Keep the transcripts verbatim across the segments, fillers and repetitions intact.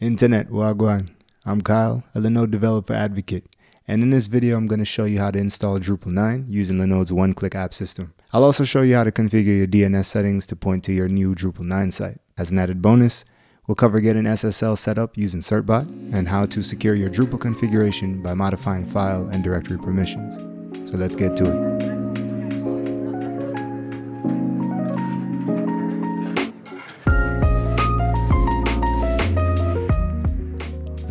Internet Wagwan. I'm Kyle, a Linode developer advocate, and in this video I'm going to show you how to install Drupal nine using Linode's one-click app system. I'll also show you how to configure your D N S settings to point to your new Drupal nine site. As an added bonus, we'll cover getting S S L set up using Certbot and how to secure your Drupal configuration by modifying file and directory permissions. So let's get to it.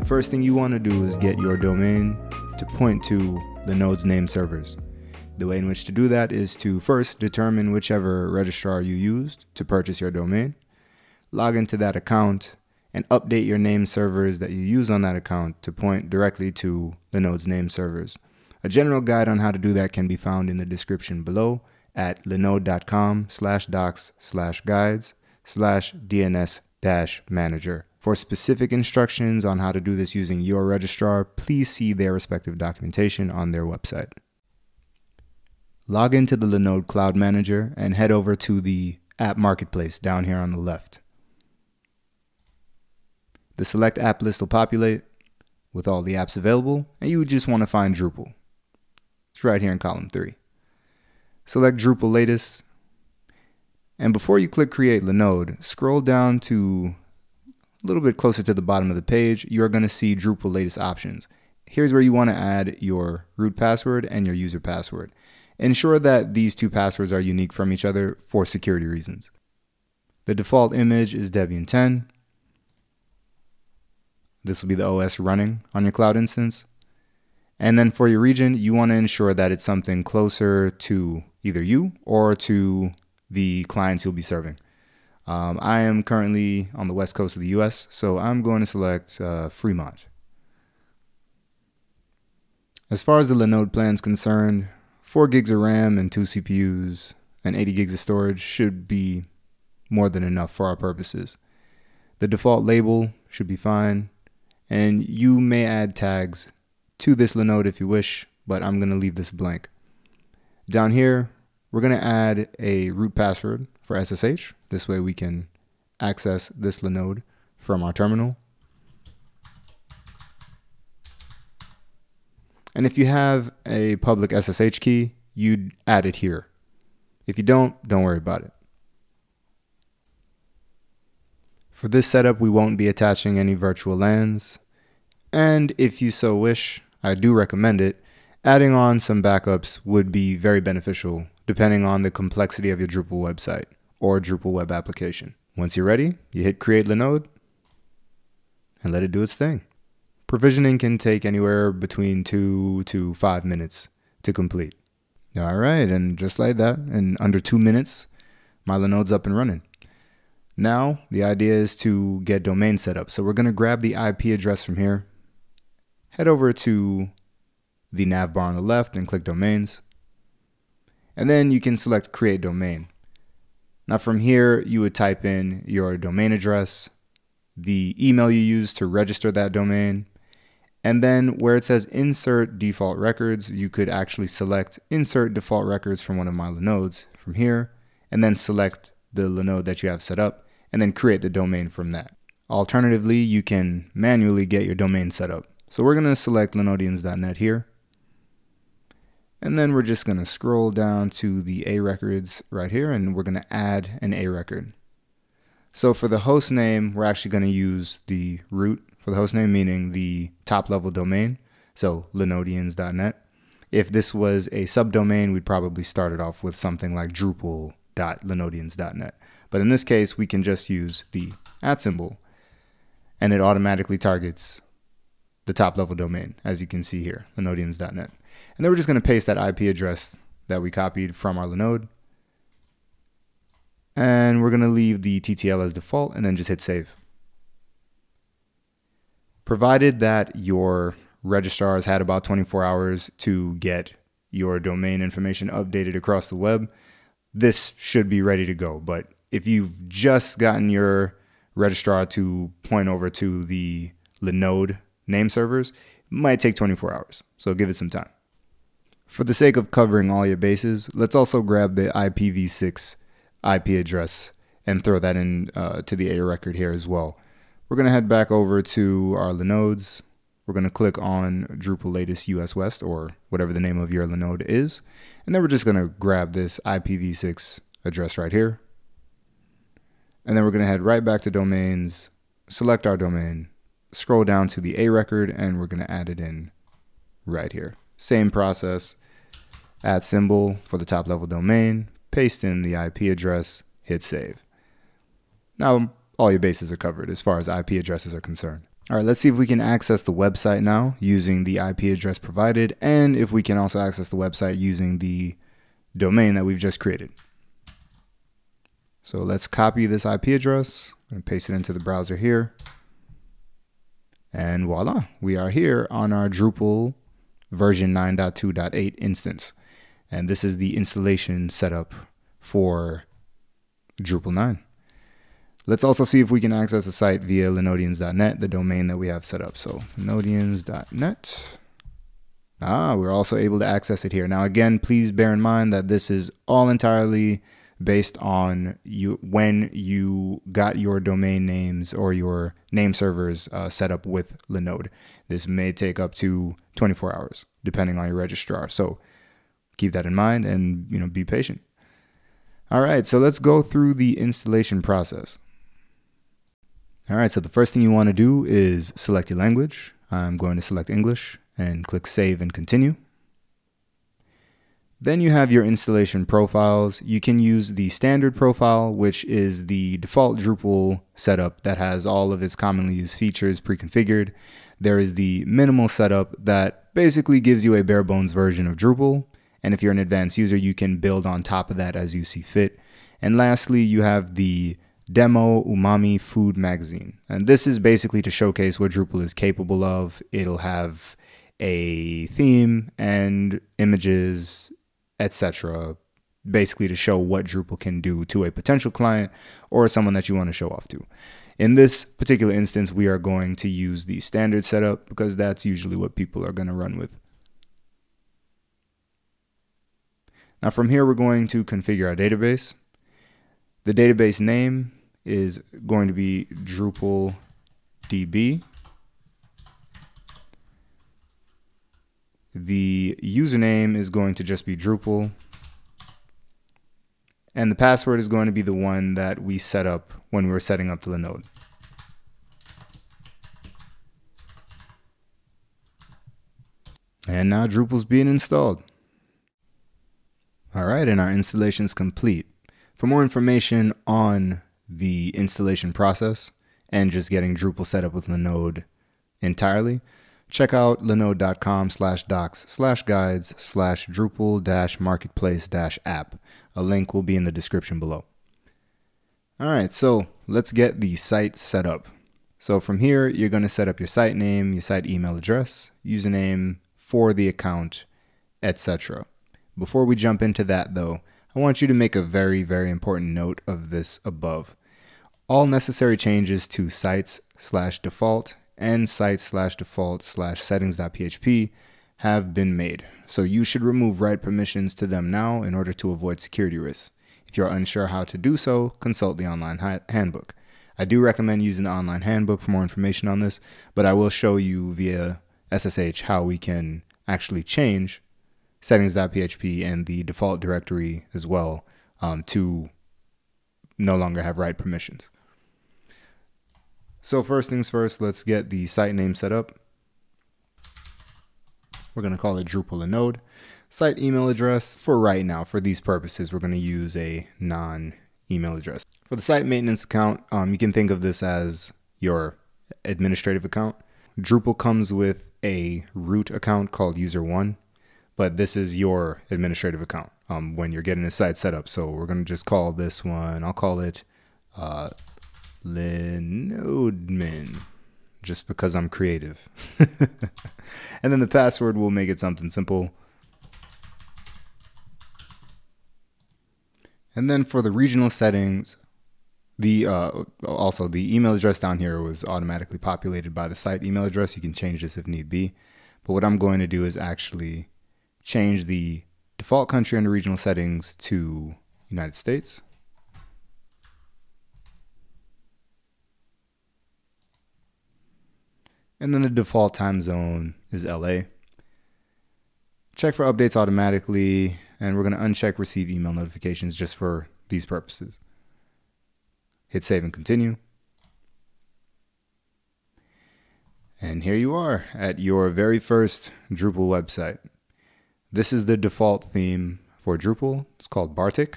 First thing you want to do is get your domain to point to Linode's name servers. The way in which to do that is to first determine whichever registrar you used to purchase your domain, log into that account, and update your name servers that you use on that account to point directly to Linode's name servers. A general guide on how to do that can be found in the description below at linode dot com slash docs slash guides slash D N S dash manager. For specific instructions on how to do this using your registrar, please see their respective documentation on their website. Log into the Linode Cloud Manager and head over to the App Marketplace down here on the left. The Select App list will populate with all the apps available, and you would just want to find Drupal. It's right here in column three. Select Drupal Latest, and before you click Create Linode, scroll down to a little bit closer to the bottom of the page. You're going to see Drupal latest options. Here's where you want to add your root password and your user password. Ensure that these two passwords are unique from each other for security reasons. The default image is Debian ten. This will be the O S running on your cloud instance. And then for your region, you want to ensure that it's something closer to either you or to the clients you'll be serving. Um, I am currently on the west coast of the U S, so I'm going to select uh, Fremont. As far as the Linode plan is concerned, four gigs of RAM and two C P Us and eighty gigs of storage should be more than enough for our purposes. The default label should be fine, and you may add tags to this Linode if you wish, but I'm going to leave this blank. Down here, we're going to add a root password for S S H. This way we can access this Linode from our terminal. And if you have a public S S H key, you'd add it here. If you don't, don't worry about it. For this setup, we won't be attaching any virtual LANs. And if you so wish, I do recommend it, adding on some backups would be very beneficial depending on the complexity of your Drupal website or Drupal web application. Once you're ready, you hit Create Linode and let it do its thing. Provisioning can take anywhere between two to five minutes to complete. All right, and just like that, in under two minutes, my Linode's up and running. Now, the idea is to get domain set up. So we're gonna grab the I P address from here, head over to the nav bar on the left and click Domains. And then you can select Create Domain. Now from here, you would type in your domain address, the email you use to register that domain, and then where it says Insert Default Records, you could actually select Insert Default Records from one of my Linodes from here, and then select the Linode that you have set up, and then create the domain from that. Alternatively, you can manually get your domain set up. So we're gonna select Linodians dot net here, and then we're just going to scroll down to the A records right here, and we're going to add an A record. So for the host name, we're actually going to use the root for the host name, meaning the top level domain, so Linodians dot net. If this was a subdomain, we'd probably start it off with something like Drupal dot Linodians dot net. But in this case, we can just use the at symbol, and it automatically targets the top level domain, as you can see here, Linodians dot net. And then we're just gonna paste that I P address that we copied from our Linode. And we're gonna leave the T T L as default and then just hit save. Provided that your registrar has had about twenty-four hours to get your domain information updated across the web, this should be ready to go. But if you've just gotten your registrar to point over to the Linode name servers, might take twenty-four hours, so give it some time. For the sake of covering all your bases, let's also grab the I P v six I P address and throw that in uh, to the A record here as well. We're going to head back over to our Linodes. We're going to click on Drupal latest U S West, or whatever the name of your Linode is. And then we're just going to grab this I P v six address right here. And then we're going to head right back to domains, select our domain, scroll down to the A record, and we're going to add it in right here. Same process, add symbol for the top level domain, paste in the I P address, hit save. Now all your bases are covered as far as I P addresses are concerned. All right, let's see if we can access the website now using the I P address provided, and if we can also access the website using the domain that we've just created. So let's copy this I P address and paste it into the browser here. And voila, we are here on our Drupal version nine point two point eight instance. And this is the installation setup for Drupal nine. Let's also see if we can access the site via Linodians dot net, the domain that we have set up. So Linodians dot net. Ah, we're also able to access it here. Now, again, please bear in mind that this is all entirely based on you when you got your domain names or your name servers uh, set up with Linode. This may take up to twenty-four hours, depending on your registrar. So keep that in mind and, you know, be patient. All right, so let's go through the installation process. All right, so the first thing you want to do is select your language. I'm going to select English and click Save and Continue. Then you have your installation profiles. You can use the standard profile, which is the default Drupal setup that has all of its commonly used features pre-configured. There is the minimal setup that basically gives you a bare bones version of Drupal. And if you're an advanced user, you can build on top of that as you see fit. And lastly, you have the Demo Umami Food Magazine. And this is basically to showcase what Drupal is capable of. It'll have a theme and images, et cetera, basically to show what Drupal can do to a potential client or someone that you want to show off to. In this particular instance, we are going to use the standard setup because that's usually what people are going to run with. Now from here, we're going to configure our database. The database name is going to be Drupal D B. The username is going to just be Drupal. And the password is going to be the one that we set up when we were setting up the Linode. And now Drupal's being installed. All right, and our installation's complete. For more information on the installation process and just getting Drupal set up with Linode entirely, check out linode dot com slash docs slash guides slash drupal dash marketplace dash app. A link will be in the description below. All right, so let's get the site set up. So from here, you're going to set up your site name, your site email address, username for the account, et cetera. Before we jump into that, though, I want you to make a very, very important note of this above. All necessary changes to sites slash default and site slash default slash settings.php have been made. So you should remove write permissions to them now in order to avoid security risks. If you're unsure how to do so, consult the online handbook. I do recommend using the online handbook for more information on this, but I will show you via S S H how we can actually change settings.php and the default directory as well um, to no longer have write permissions. So first things first, let's get the site name set up. We're going to call it Drupal Linode. Site email address, for right now, for these purposes, we're going to use a non-email address. For the site maintenance account, um, you can think of this as your administrative account. Drupal comes with a root account called user one, but this is your administrative account um, when you're getting the site set up. So we're going to just call this one, I'll call it uh, Linodemin, just because I'm creative. And then the password, we'll make it something simple. And then for the regional settings, the uh, also the email address down here was automatically populated by the site email address. You can change this if need be. But what I'm going to do is actually change the default country under regional settings to United States. and then the default time zone is L A. Check for updates automatically, and we're gonna uncheck receive email notifications just for these purposes. Hit save and continue. And here you are at your very first Drupal website. This is the default theme for Drupal. It's called Bartik.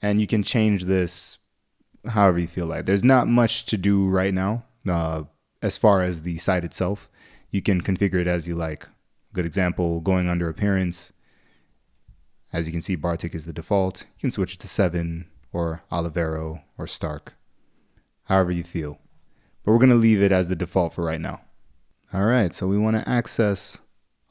And you can change this however you feel like. There's not much to do right now uh, as far as the site itself. You can configure it as you like. Good example, going under appearance. As you can see, Bartik is the default. You can switch it to seven or Olivero or Stark, however you feel. But we're gonna leave it as the default for right now. All right, so we wanna access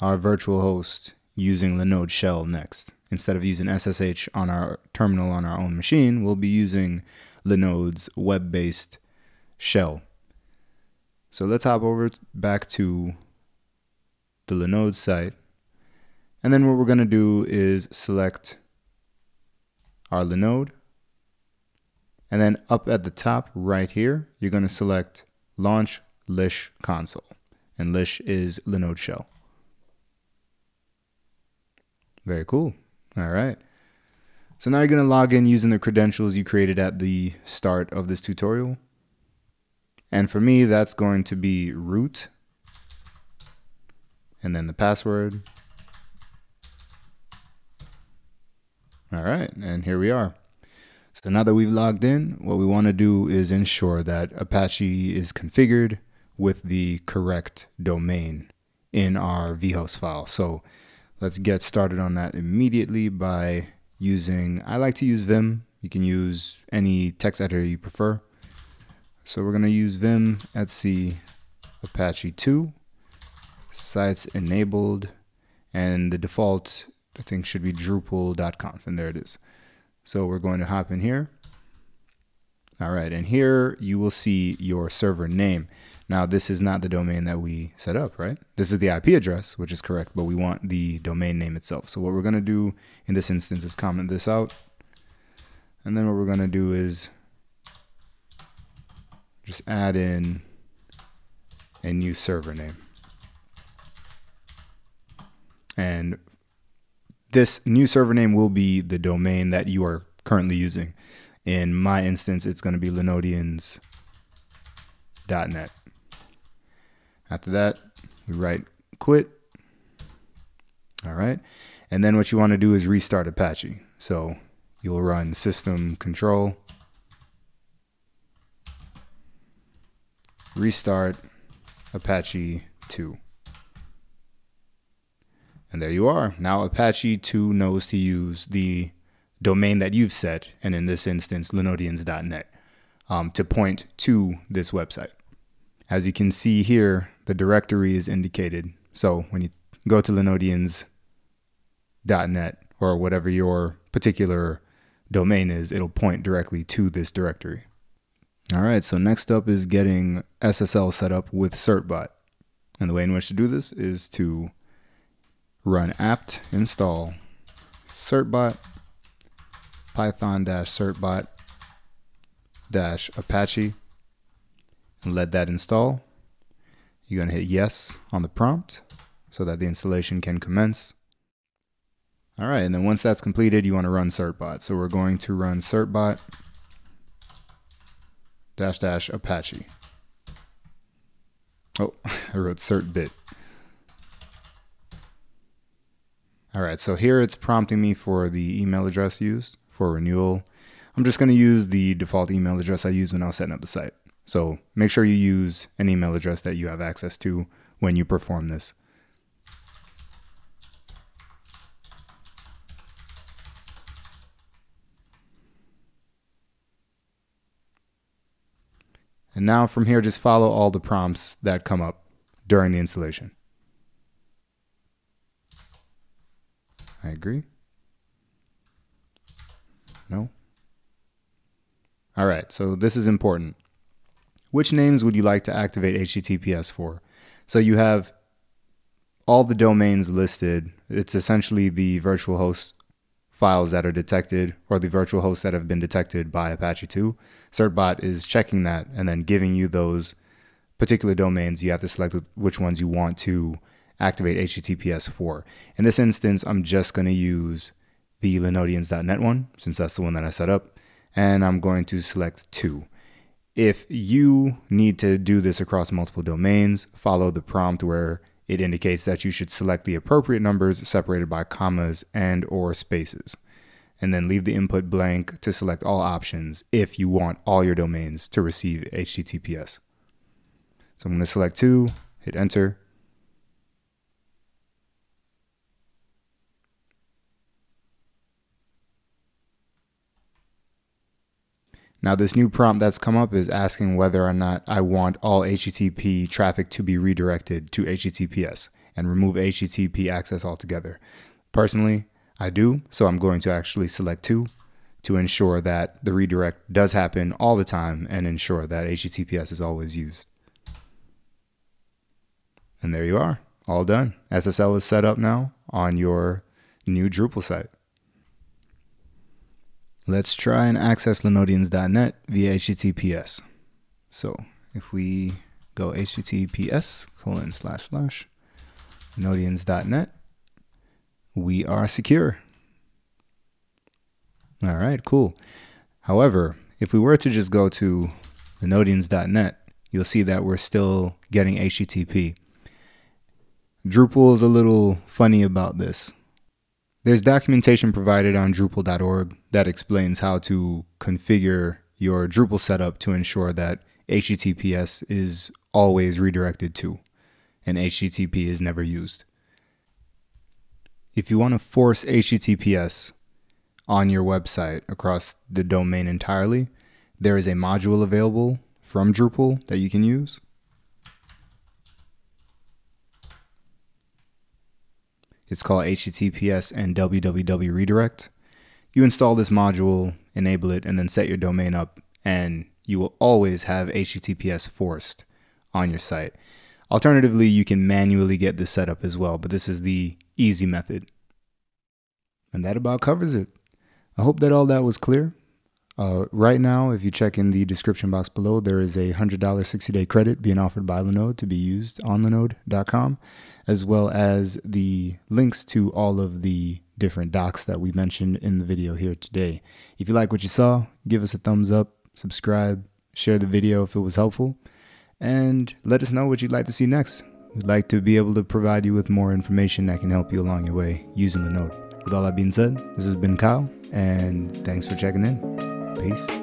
our virtual host using Linode shell next. Instead of using S S H on our terminal on our own machine, we'll be using Linode's web-based shell. So let's hop over back to the Linode site. And then what we're gonna do is select our Linode. And then up at the top right here, you're going to select Launch Lish Console. And Lish is Linode Shell. Very cool. All right. So now you're going to log in using the credentials you created at the start of this tutorial. And for me, that's going to be root. And then the password. All right. And here we are. So now that we've logged in, what we want to do is ensure that Apache is configured with the correct domain in our vhost file. So let's get started on that immediately by using, I like to use Vim. You can use any text editor you prefer. So we're going to use Vim etsy apache two, sites enabled, and the default I think should be drupal dot conf, and there it is. So we're going to hop in here. All right, and here you will see your server name. Now this is not the domain that we set up, right? This is the I P address, which is correct, but we want the domain name itself. So what we're gonna do in this instance is comment this out. And then what we're gonna do is just add in a new server name. And this new server name will be the domain that you are currently using. In my instance, it's going to be Linodians dot net. After that, we write quit. All right. And then what you want to do is restart Apache. So you'll run system control, restart Apache two. And there you are. Now Apache two knows to use the domain that you've set, and in this instance, Linodians dot net, um, to point to this website. As you can see here, the directory is indicated. So when you go to Linodians dot net or whatever your particular domain is, it'll point directly to this directory. All right, so next up is getting S S L set up with Certbot. And the way in which to do this is to run apt install certbot python dash certbot dash apache and let that install. You're going to hit yes on the prompt so that the installation can commence. All right, and then once that's completed, you want to run certbot. So we're going to run certbot dash dash apache. Oh, I wrote certbit. All right, so here it's prompting me for the email address used for renewal. I'm just gonna use the default email address I used when I was setting up the site. So make sure you use an email address that you have access to when you perform this. And now from here, just follow all the prompts that come up during the installation. I agree. No. All right, so this is important. Which names would you like to activate H T T P S for? So you have all the domains listed. It's essentially the virtual host files that are detected or the virtual hosts that have been detected by Apache two. Certbot is checking that and then giving you those particular domains, you have to select which ones you want to activate H T T P S for. In this instance, I'm just going to use the Linodians dot net one, since that's the one that I set up, and I'm going to select two. If you need to do this across multiple domains, follow the prompt where it indicates that you should select the appropriate numbers separated by commas and or spaces, and then leave the input blank to select all options if you want all your domains to receive H T T P S. So I'm going to select two, hit enter. Now this new prompt that's come up is asking whether or not I want all H T T P traffic to be redirected to H T T P S and remove H T T P access altogether. Personally, I do, so I'm going to actually select two to ensure that the redirect does happen all the time and ensure that H T T P S is always used. And there you are, all done. S S L is set up now on your new Drupal site. Let's try and access Linodians dot net via H T T P S. So if we go H T T P S colon slash slash Linodians dot net, we are secure. All right, cool. However, if we were to just go to Linodians dot net, you'll see that we're still getting H T T P. Drupal is a little funny about this. There's documentation provided on Drupal dot org that explains how to configure your Drupal setup to ensure that H T T P S is always redirected to, and H T T P is never used. If you want to force H T T P S on your website across the domain entirely, there is a module available from Drupal that you can use. It's called H T T P S and W W W redirect. You install this module, enable it, and then set your domain up, and you will always have H T T P S forced on your site. Alternatively, you can manually get this set up as well, but this is the easy method. And that about covers it. I hope that all that was clear. Uh, right now, if you check in the description box below, there is a one hundred dollar sixty day credit being offered by Linode to be used on Linode dot com, as well as the links to all of the different docs that we mentioned in the video here today. If you like what you saw, give us a thumbs up, subscribe, share the video if it was helpful, and let us know what you'd like to see next. We'd like to be able to provide you with more information that can help you along your way using Linode. With all that being said, this has been Kyle, and thanks for checking in. Peace.